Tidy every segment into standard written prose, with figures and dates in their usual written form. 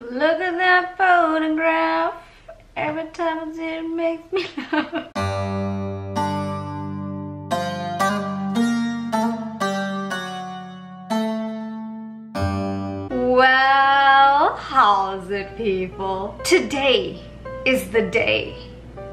Look at that photograph. Every time it's in, it makes me laugh. Well, how's it, people? Today is the day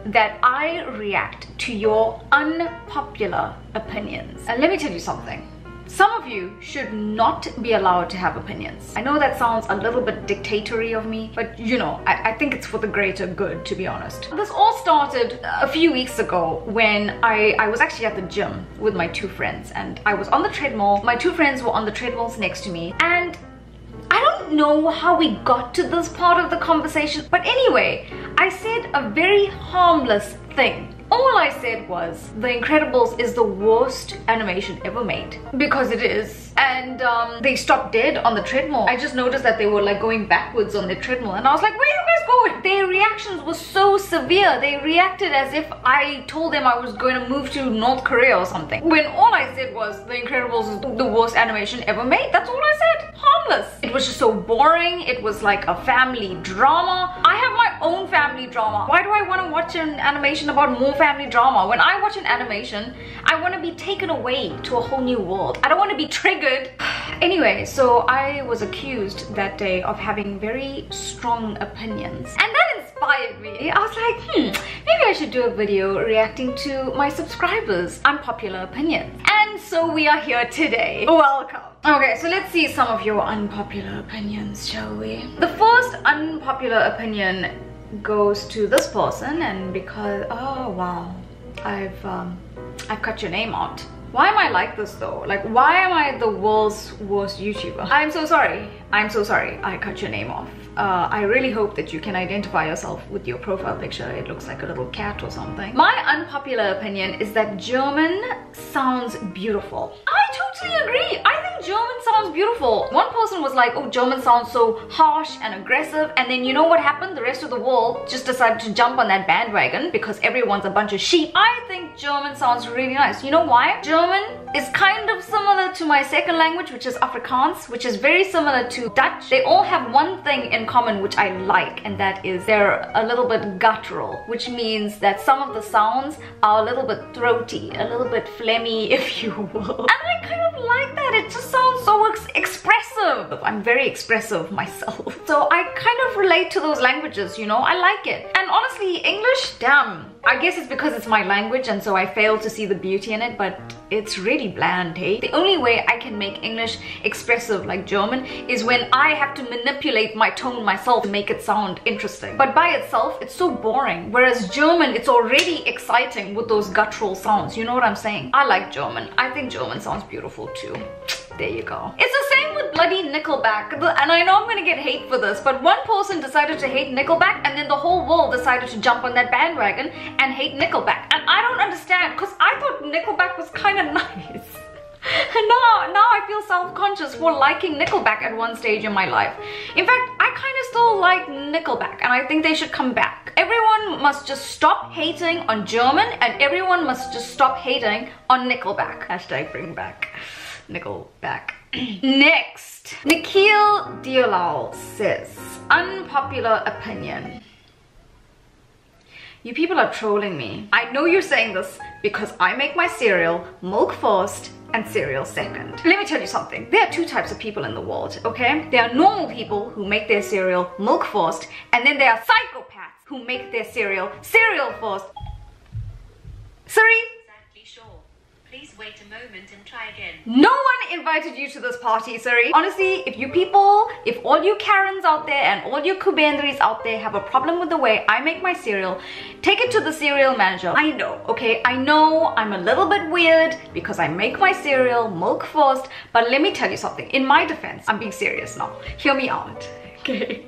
that I react to your unpopular opinions. And let me tell you something. Some of you should not be allowed to have opinions. I know that sounds a little bit dictatorial of me, but you know, I think it's for the greater good, to be honest. This all started a few weeks ago when I was actually at the gym with my two friends, and I was on the treadmill. My two friends were on the treadmills next to me, and I don't know how we got to this part of the conversation, but anyway, I said a very harmless thing. All I said was, The Incredibles is the worst animation ever made. Because it is. And they stopped dead on the treadmill. I just noticed that they were like going backwards on the treadmill. And I was like, where are you guys going? Their reactions were so severe. They reacted as if I told them I was going to move to North Korea or something. When all I said was, The Incredibles is the worst animation ever made. That's all I said. Harmless. It was just so boring. It was like a family drama. I have my own family drama. Why do I want to watch an animation about more family drama? When I watch an animation, I want to be taken away to a whole new world. I don't want to be triggered. Anyway, so I was accused that day of having very strong opinions, and that inspired me. I was like, maybe I should do a video reacting to my subscribers' unpopular opinions. And so we are here today. Welcome. Okay, so let's see some of your unpopular opinions, shall we? The first unpopular opinion goes to this person, and because, oh wow, I've cut your name out. Why am I like this though? Like, why am I the world's worst YouTuber? I'm so sorry. I'm so sorry I cut your name off. I really hope that you can identify yourself with your profile picture. It looks like a little cat or something. My unpopular opinion is that German sounds beautiful. I totally agree. I think German sounds beautiful. One person was like, oh, German sounds so harsh and aggressive. And then you know what happened? The rest of the world just decided to jump on that bandwagon because everyone's a bunch of sheep. I think German sounds really nice. You know why? German is kind of similar to my second language, which is Afrikaans, which is very similar to Dutch. They all have one thing in common which I like, and that is they're a little bit guttural, which means that some of the sounds are a little bit throaty, a little bit phlegmy, if you will. And I kind of like that. It just sounds so expressive. I'm very expressive myself. So I kind of relate to those languages, you know? I like it. And honestly, English, damn. I guess it's because it's my language and so I fail to see the beauty in it, but it's really bland, hey? The only way I can make English expressive like German is when I have to manipulate my tone myself to make it sound interesting. But by itself, it's so boring. Whereas German, it's already exciting with those guttural sounds. You know what I'm saying? I like German. I think German sounds beautiful too. There you go. It's the same with bloody Nickelback. And I know I'm gonna get hate for this, but one person decided to hate Nickelback and then the whole world decided to jump on that bandwagon and hate Nickelback. And I don't understand, because I thought Nickelback was kind of nice. And now I feel self-conscious for liking Nickelback at one stage in my life. In fact, I kind of still like Nickelback and I think they should come back. Everyone must just stop hating on German and everyone must just stop hating on Nickelback. Hashtag bring back Nickelback. Next, Nikhil Diolal says, unpopular opinion. You people are trolling me. I know you're saying this because I make my cereal milk first and cereal second. Let me tell you something. There are two types of people in the world, okay? There are normal people who make their cereal milk first, and then there are psychopaths who make their cereal first. Sorry? Please wait a moment and try again. No one invited you to this party, sorry. Honestly, if you people, if all you Karens out there and all you Kubendris out there have a problem with the way I make my cereal, take it to the cereal manager. I know, okay, I know I'm a little bit weird because I make my cereal milk first, but let me tell you something. In my defense, I'm being serious now. Hear me out, okay?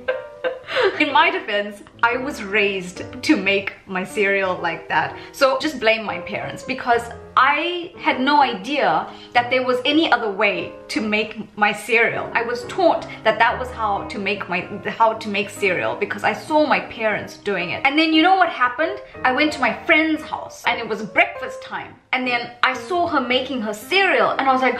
In my defense, I was raised to make my cereal like that. So just blame my parents because I had no idea that there was any other way to make my cereal. I was taught that that was how to make cereal because I saw my parents doing it. And then you know what happened? I went to my friend's house and it was breakfast time. And then I saw her making her cereal and I was like,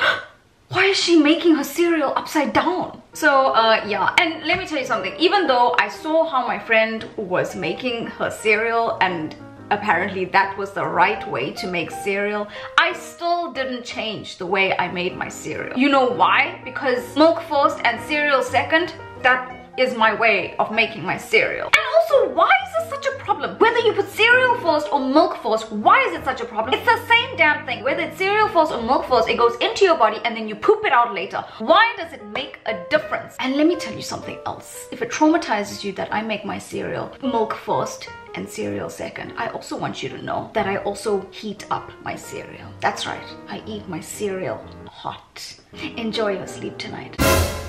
why is she making her cereal upside down? So yeah, and let me tell you something, even though I saw how my friend was making her cereal and apparently that was the right way to make cereal, I still didn't change the way I made my cereal. You know why? Because milk first and cereal second, that is my way of making my cereal. And also, why is this such a problem? Whether you put cereal first or milk first, why is it such a problem? It's the same damn thing. Whether it's cereal first or milk first, it goes into your body and then you poop it out later. Why does it make a difference? And let me tell you something else. If it traumatizes you that I make my cereal milk first and cereal second, I also want you to know that I also heat up my cereal. That's right, I eat my cereal hot. Enjoy your sleep tonight.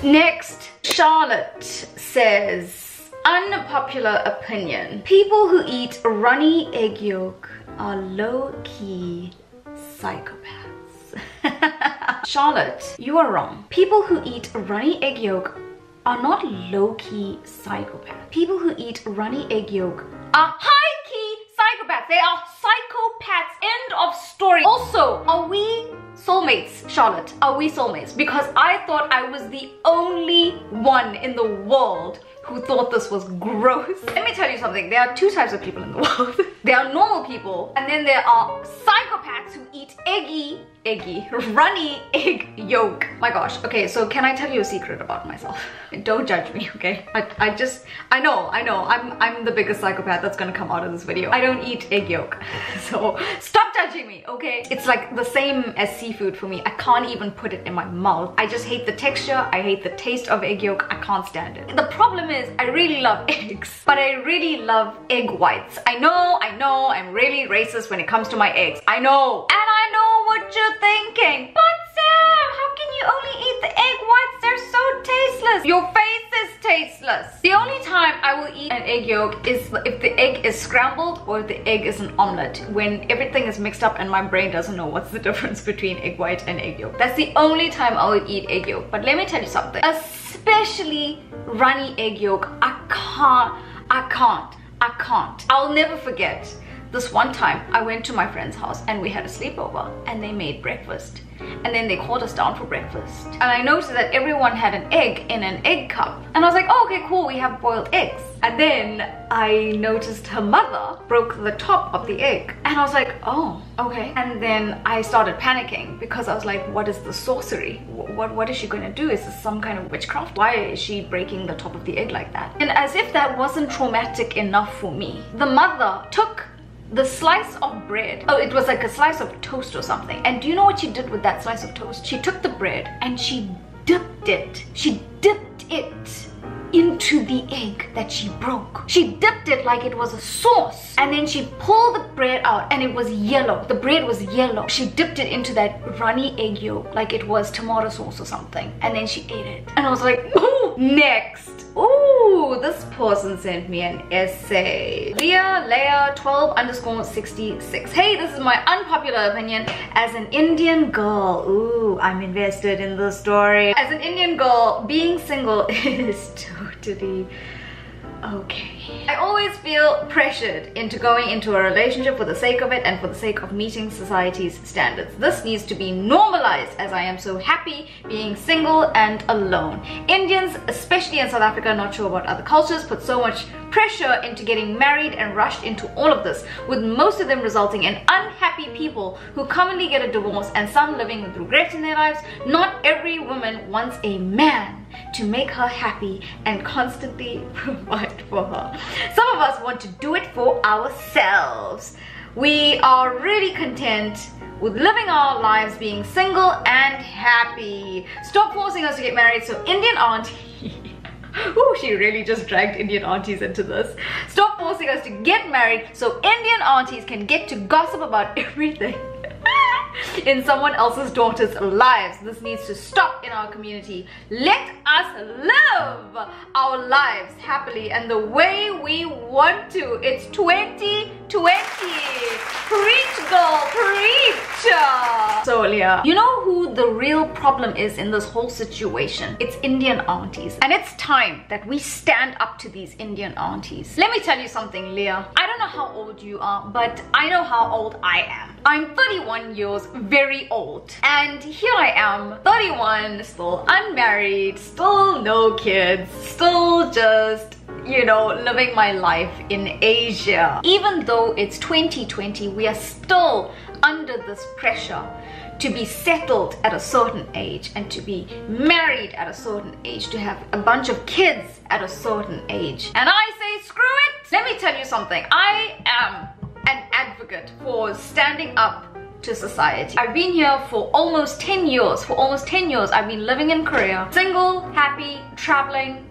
Next, Charlotte says, unpopular opinion. People who eat runny egg yolk are low-key psychopaths. Charlotte, you are wrong. People who eat runny egg yolk are not low-key psychopaths. People who eat runny egg yolk are high-key psychopaths. They are psychopaths. End of story. Also, are we soulmates, Charlotte? Are we soulmates? Because I thought I was the only one in the world who thought this was gross. Let me tell you something. There are two types of people in the world. There are normal people, and then there are psychopaths who eat runny egg yolk. My gosh. Okay, so can I tell you a secret about myself? Don't judge me, okay? I know. I'm the biggest psychopath that's gonna come out of this video. I don't eat egg yolk, so stop judging me, okay? It's like the same as seafood for me. I can't even put it in my mouth. I just hate the texture. I hate the taste of egg yolk. I can't stand it. The problem is I really love eggs, but I really love egg whites. I know, I'm really racist when it comes to my eggs. I know. And I know what you're thinking. But Sam, how can you only eat the egg whites? They're so tasteless. Your face is tasteless. The only time I will eat an egg yolk is if the egg is scrambled or if the egg is an omelette, when everything is mixed up and my brain doesn't know what's the difference between egg white and egg yolk. That's the only time I will eat egg yolk. But let me tell you something, especially runny egg yolk, I can't. I'll never forget this one time I went to my friend's house and we had a sleepover and they made breakfast and then they called us down for breakfast and I noticed that everyone had an egg in an egg cup and I was like, oh, okay, cool, we have boiled eggs. And then I noticed her mother broke the top of the egg and I was like, oh, okay. And then I started panicking because I was like, what is the sorcery? What is she going to do? Is this some kind of witchcraft? Why is she breaking the top of the egg like that? And as if that wasn't traumatic enough for me, the mother took the slice of bread, oh, it was like a slice of toast or something, and do you know what she did with that slice of toast? She took the bread and she dipped it into the egg that she broke. She dipped it like it was a sauce and then she pulled the bread out and it was yellow. The bread was yellow. She dipped it into that runny egg yolk like it was tomato sauce or something and then she ate it. And I was like, ooh, next. Ooh, this person sent me an essay. Leah Leia 12_66. Hey, this is my unpopular opinion. As an Indian girl, ooh, I'm invested in the story. As an Indian girl, being single is totally okay. I always feel pressured into going into a relationship for the sake of it and for the sake of meeting society's standards. This needs to be normalized as I am so happy being single and alone. Indians, especially in South Africa, not sure about other cultures, put so much pressure into getting married and rushed into all of this, with most of them resulting in unhappy people who commonly get a divorce and some living with regrets in their lives. Not every woman wants a man to make her happy and constantly provide for her. Some of us want to do it for ourselves. We are really content with living our lives being single and happy. Stop forcing us to get married. So Indian auntie, ooh, she really just dragged Indian aunties into this. Stop forcing us to get married so Indian aunties can get to gossip about everything in someone else's daughter's lives. This needs to stop in our community. Let us live our lives happily and the way we want to. It's 2020. Preach, girl, preach. picture. So Leah, you know who the real problem is in this whole situation? It's Indian aunties. And it's time that we stand up to these Indian aunties. Let me tell you something, Leah. I don't know how old you are, but I know how old I am. I'm 31 years very old. And here I am, 31, still unmarried, still no kids, still just, you know, living my life in Asia. Even though it's 2020, we are still under this pressure to be settled at a certain age and to be married at a certain age, to have a bunch of kids at a certain age. And I say, screw it! Let me tell you something. I am an advocate for standing up to society. I've been here for almost 10 years. For almost 10 years, I've been living in Korea, single, happy, traveling,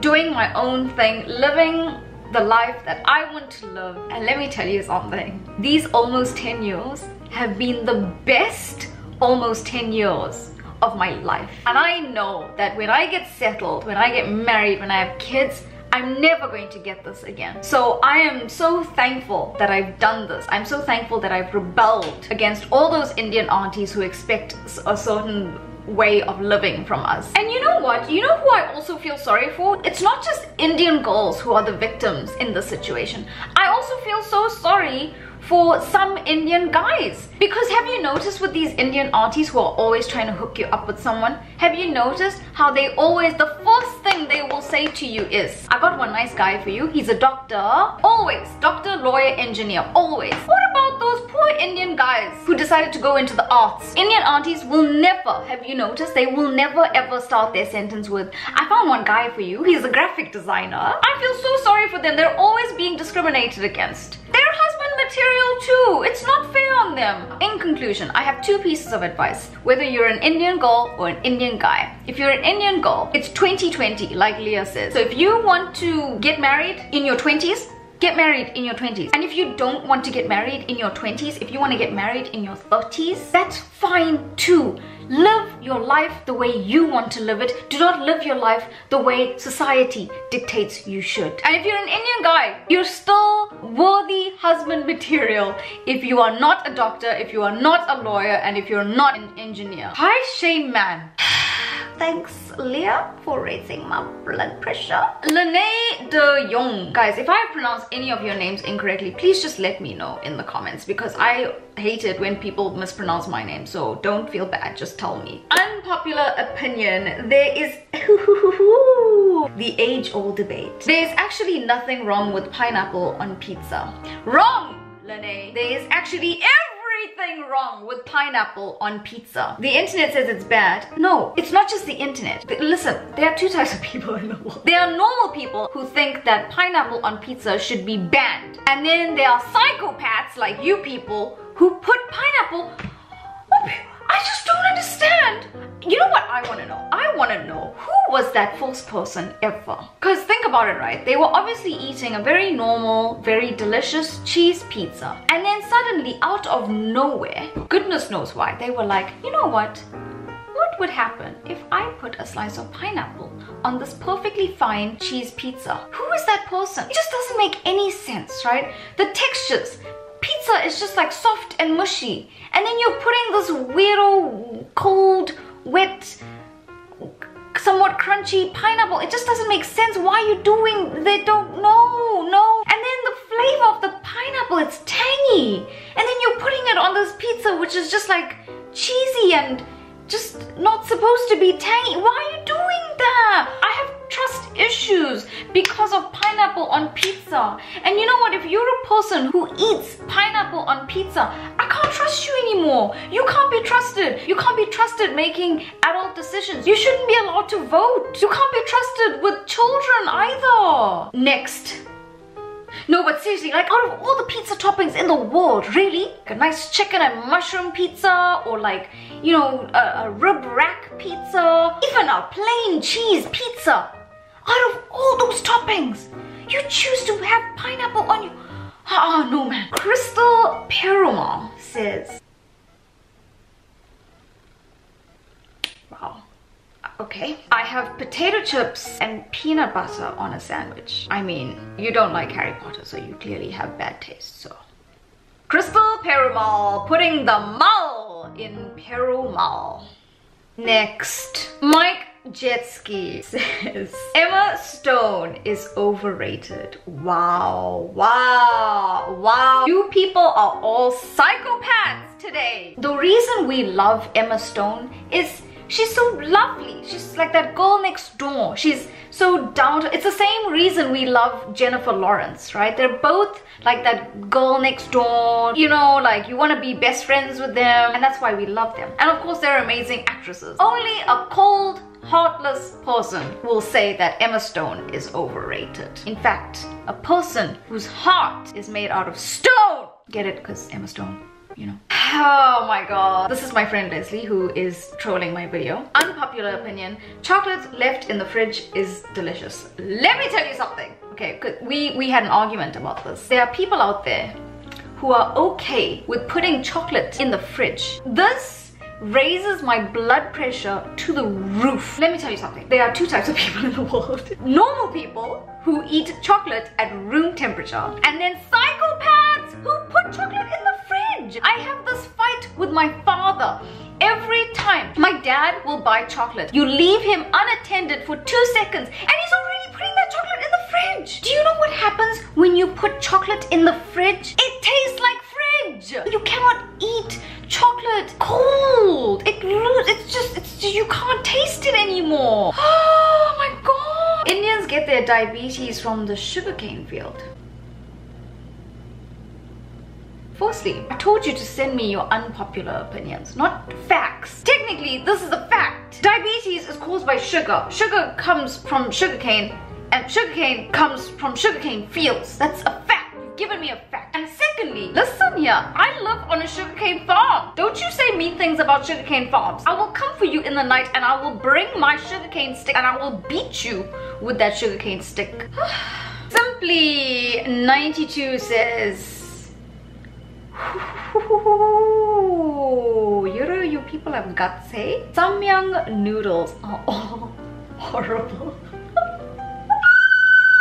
doing my own thing, living the life that I want to live. And let me tell you something, these almost 10 years have been the best almost 10 years of my life. And I know that when I get settled, when I get married, when I have kids, I'm never going to get this again. So I am so thankful that I've done this. I'm so thankful that I've rebelled against all those Indian aunties who expect a certain way of living from us. And you know what? You know who I also feel sorry for? It's not just Indian girls who are the victims in this situation. I also feel so sorry for some Indian guys. Because have you noticed with these Indian aunties who are always trying to hook you up with someone, have you noticed how they always, the first thing they will say to you is, I got one nice guy for you, he's a doctor. Always, doctor, lawyer, engineer, always. What about those poor Indian guys who decided to go into the arts? Indian aunties will never, have you noticed, they will never ever start their sentence with, I found one guy for you, he's a graphic designer. I feel so sorry for them, they're always being discriminated against. Their husband material too, it's not fair on them. In conclusion, I have two pieces of advice, whether you're an Indian girl or an Indian guy. If you're an Indian girl, it's 2020, like Leah says. So if you want to get married in your 20s, get married in your 20s. And if you don't want to get married in your 20s, if you want to get married in your 30s, that's fine too. Live your life the way you want to live it. Do not live your life the way society dictates you should. And if you're an Indian guy, you're still worthy husband material if you are not a doctor, if you are not a lawyer, and if you're not an engineer. Hi, shame man. Thanks, Leah, for raising my blood pressure. Lene de jong. Guys, if I pronounce any of your names incorrectly, please just let me know in the comments, because I hate it when people mispronounce my name. So don't feel bad, just tell me. Unpopular opinion. There is the age-old debate. There's actually nothing wrong with pineapple on pizza. Wrong, Lene. There is actually everything wrong with pineapple on pizza. The internet says it's bad. No, it's not just the internet. Listen, there are two types of people in the world. There are normal people who think that pineapple on pizza should be banned. And then there are psychopaths like you people who put pineapple on pizza. I just don't understand. You know what I want to know? I want to know who was that first person ever. Because think about it, right? They were obviously eating a very normal, very delicious cheese pizza. And then suddenly, out of nowhere, goodness knows why, they were like, you know what? What would happen if I put a slice of pineapple on this perfectly fine cheese pizza? Who is that person? It just doesn't make any sense, right? The textures. Pizza is just like soft and mushy, and then you're putting this weirdo, cold, wet, somewhat crunchy pineapple. It just doesn't make sense. Why are you doing? They don't know, no. And then the flavor of the pineapple, it's tangy, and then you're putting it on this pizza, which is just like cheesy and just not supposed to be tangy. Why are you doing that? I have trust issues because of pineapple on pizza. And you know what? If you're a person who eats pineapple on pizza, I can't trust you anymore. You can't be trusted. You can't be trusted making adult decisions. You shouldn't be allowed to vote. You can't be trusted with children either. Next. No, but seriously, like out of all the pizza toppings in the world, really? Like a nice chicken and mushroom pizza, or like, you know, a rib rack pizza, even a plain cheese pizza. Out of all those toppings, you choose to have pineapple on you. Ah, oh, no, man. Crystal Perumal says, wow. Okay. I have potato chips and peanut butter on a sandwich. I mean, you don't like Harry Potter, so you clearly have bad taste, so Crystal Perumal, putting the mal in Perumal. Next, Mike Jet Ski says, Emma Stone is overrated. Wow, wow, wow. You people are all psychopaths today. The reason we love Emma Stone is she's so lovely. She's like that girl next door. She's so down to... It's the same reason we love Jennifer Lawrence, right? They're both like that girl next door, you know, like you want to be best friends with them, and that's why we love them. And of course, they're amazing actresses. Only a cold, heartless person will say that Emma Stone is overrated. In fact, a person whose heart is made out of stone. Get it? Because Emma Stone, you know. Oh my god. This is my friend Leslie, who is trolling my video. Unpopular opinion, chocolate left in the fridge is delicious. Let me tell you something. Okay, we had an argument about this. There are people out there who are okay with putting chocolate in the fridge. This raises my blood pressure to the roof. Let me tell you something. There are two types of people in the world. Normal people who eat chocolate at room temperature, and then psychopaths who put chocolate in the fridge. I have this fight with my father. Every time my dad will buy chocolate, you leave him unattended for 2 seconds and he's already putting that chocolate in the fridge. Do you know what happens when you put chocolate in the fridge? It tastes like fridge. You cannot eat chocolate cold. It's just you can't taste it anymore. Oh my god. Indians get their diabetes from the sugarcane field. Firstly, I told you to send me your unpopular opinions, not facts. Technically, this is a fact. Diabetes is caused by sugar. Sugar comes from sugarcane, and sugarcane comes from sugarcane fields. That's a fact. You've given me a fact. And secondly, listen here. I live on a sugarcane farm. Don't you say mean things about sugarcane farms. I will come for you in the night, and I will bring my sugarcane stick, and I will beat you with that sugarcane stick. Simply 92 says... you people have guts, hey? Samyang noodles are all horrible.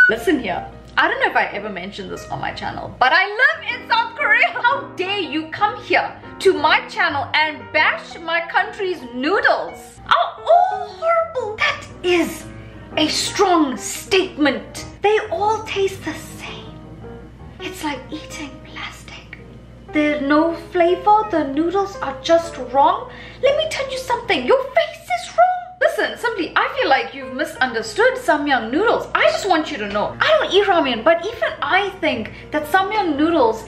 Listen here, I don't know if I ever mentioned this on my channel, but I live in South Korea. How dare you come here to my channel and bash my country's noodles? Are all horrible. That is a strong statement. They all taste the same. It's like eating plastic. There's no flavor, the noodles are just wrong. Let me tell you something, your face is wrong. Listen, Simply, I feel like you've misunderstood Samyang noodles. I just want you to know, I don't eat ramen, but even I think that Samyang noodles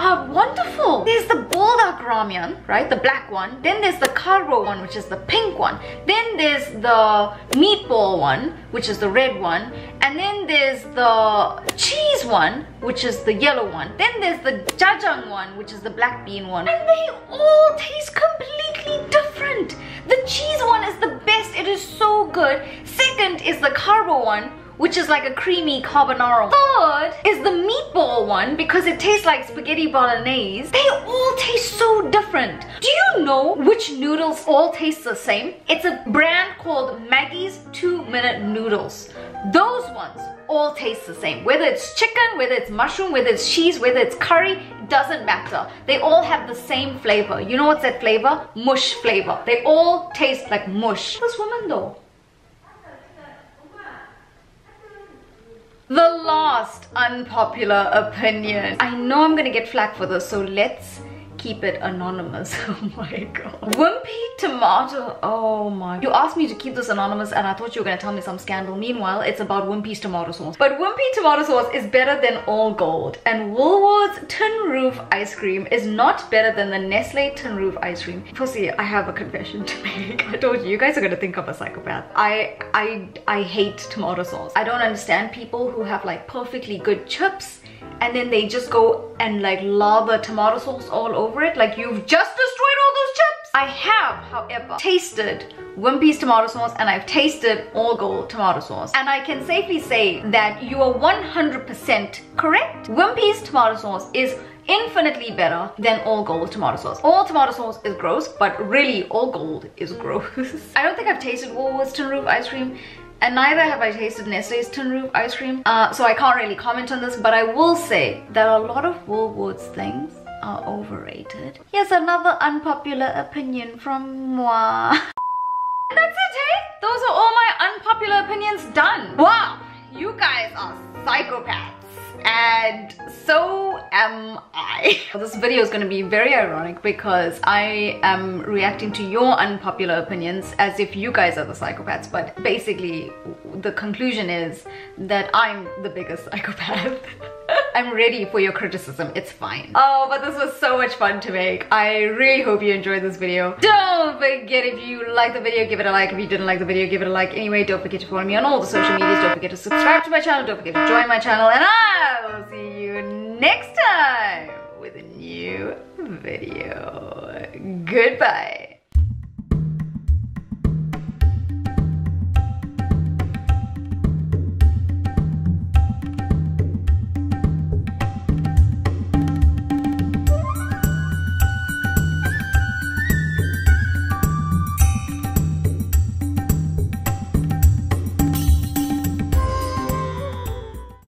are wonderful. There's the buldak ramen, right, the black one. Then there's the carbo one, which is the pink one. Then there's the meatball one, which is the red one. And then there's the cheese one, which is the yellow one. Then there's the jjajang one, which is the black bean one. And they all taste completely different. The cheese one is the best. It is so good. Second is the carbo one, which is like a creamy carbonara. Third is the meatball one, because it tastes like spaghetti bolognese. They all taste so different. Do you know which noodles all taste the same? It's a brand called Maggie's 2-minute noodles. Those ones all taste the same. Whether it's chicken, whether it's mushroom, whether it's cheese, whether it's curry, doesn't matter. They all have the same flavor. You know what's that flavor? Mush flavor. They all taste like mush. This woman though. The last unpopular opinion. I know I'm gonna get flack for this, so let's keep it anonymous. Oh my god. Wimpy tomato. Oh my. You asked me to keep this anonymous and I thought you were gonna tell me some scandal. Meanwhile, it's about Wimpy's tomato sauce. But Wimpy tomato sauce is better than All Gold. And Woolworths Tin Roof ice cream is not better than the Nestlé Tin Roof ice cream. Pussy, I have a confession to make. I told you, you guys are gonna think I'm a psychopath. I hate tomato sauce. I don't understand people who have like perfectly good chips and then they just go and like lather tomato sauce all over it. Like, you've just destroyed all those chips. I have, however, tasted Wimpy's tomato sauce and I've tasted All Gold tomato sauce, and I can safely say that you are 100% correct. Wimpy's tomato sauce is infinitely better than All Gold tomato sauce. All tomato sauce is gross, but really All Gold is gross. I don't think I've tasted Woolworths Tin Roof ice cream, and neither have I tasted Nestlé's Tin Roof ice cream, so I can't really comment on this, but I will say that a lot of Woolworths things are overrated. Here's another unpopular opinion from moi. And that's it, hey? Those are all my unpopular opinions done. Wow, you guys are psychopaths. And so am I. This video is going to be very ironic because I am reacting to your unpopular opinions as if you guys are the psychopaths, but basically the conclusion is that I'm the biggest psychopath. I'm ready for your criticism, it's fine. Oh, but this was so much fun to make. I really hope you enjoyed this video. Don't forget, if you liked the video, give it a like. If you didn't like the video, give it a like anyway. Don't forget to follow me on all the social medias. Don't forget to subscribe to my channel. Don't forget to join my channel. And I will see you next time with a new video. Goodbye.